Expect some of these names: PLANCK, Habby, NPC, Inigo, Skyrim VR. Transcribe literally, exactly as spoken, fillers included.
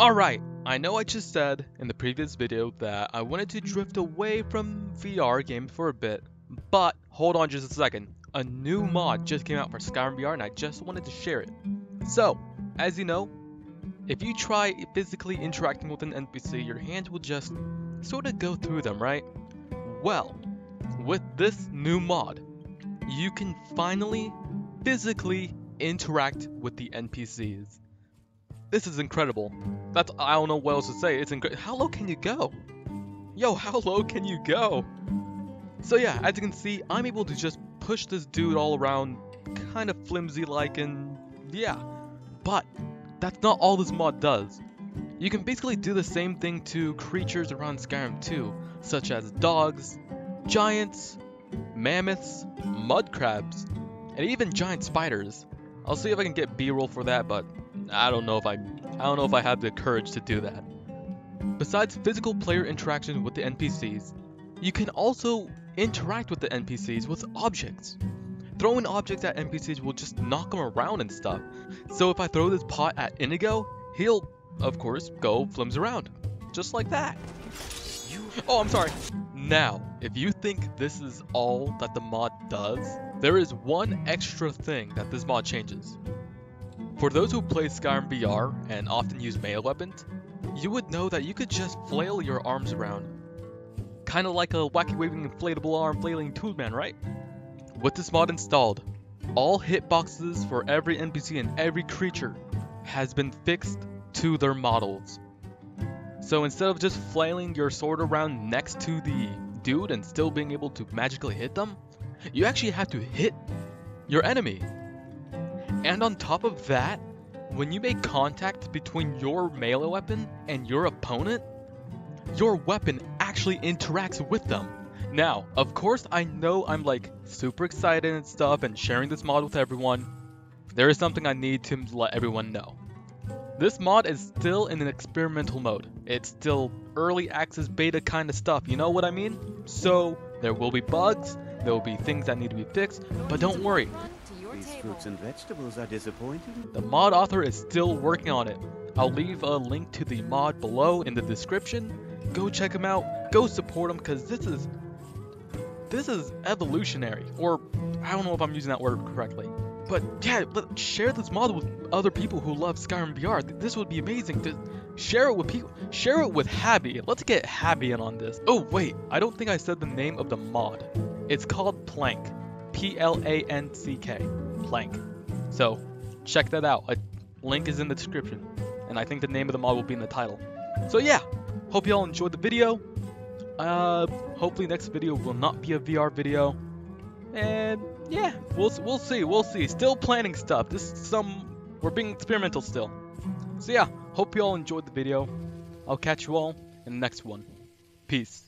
Alright, I know I just said in the previous video that I wanted to drift away from V R games for a bit, but hold on just a second. A new mod just came out for Skyrim V R and I just wanted to share it. So, as you know, if you try physically interacting with an N P C, your hands will just sort of go through them, right? Well, with this new mod, you can finally physically interact with the N P Cs. This is incredible. That's, I don't know what else to say. It's incredible. How low can you go? Yo, how low can you go? So yeah, as you can see, I'm able to just push this dude all around, kind of flimsy-like, and yeah. But that's not all this mod does. You can basically do the same thing to creatures around Skyrim too, such as dogs, giants, mammoths, mud crabs, and even giant spiders. I'll see if I can get B-roll for that, but I don't know if I, I don't know if I have the courage to do that. Besides physical player interaction with the N P Cs, you can also interact with the N P Cs with objects. Throwing objects at N P Cs will just knock them around and stuff. So if I throw this pot at Inigo, he'll, of course, go flims around, just like that. Oh, I'm sorry. Now, if you think this is all that the mod does, there is one extra thing that this mod changes. For those who play Skyrim V R and often use melee weapons, you would know that you could just flail your arms around. Kinda like a wacky waving inflatable arm flailing tool man, right? With this mod installed, all hitboxes for every N P C and every creature has been fixed to their models. So instead of just flailing your sword around next to the dude and still being able to magically hit them, you actually have to hit your enemy. And on top of that, when you make contact between your melee weapon and your opponent, your weapon actually interacts with them. Now, of course, I know I'm like super excited and stuff and sharing this mod with everyone. There is something I need to let everyone know. This mod is still in an experimental mode. It's still early access beta kind of stuff, you know what I mean? So there will be bugs, there will be things that need to be fixed, but don't worry. These fruits and vegetables are disappointing. The mod author is still working on it. I'll leave a link to the mod below in the description. Go check him out. Go support him because this is this is evolutionary. Or I don't know if I'm using that word correctly. But yeah, share this mod with other people who love Skyrim V R. This would be amazing. To share it with people. Share it with Habby. Let's get Habby in on this. Oh wait, I don't think I said the name of the mod. It's called PLANCK. P L A N C K. PLANCK. So check that out. A link is in the description, and I think the name of the mod will be in the title. So yeah, hope you all enjoyed the video. Uh, hopefully next video will not be a V R video, and yeah, we'll we'll see, we'll see. Still planning stuff. This is some we're being experimental still. So yeah, hope you all enjoyed the video. I'll catch you all in the next one. Peace.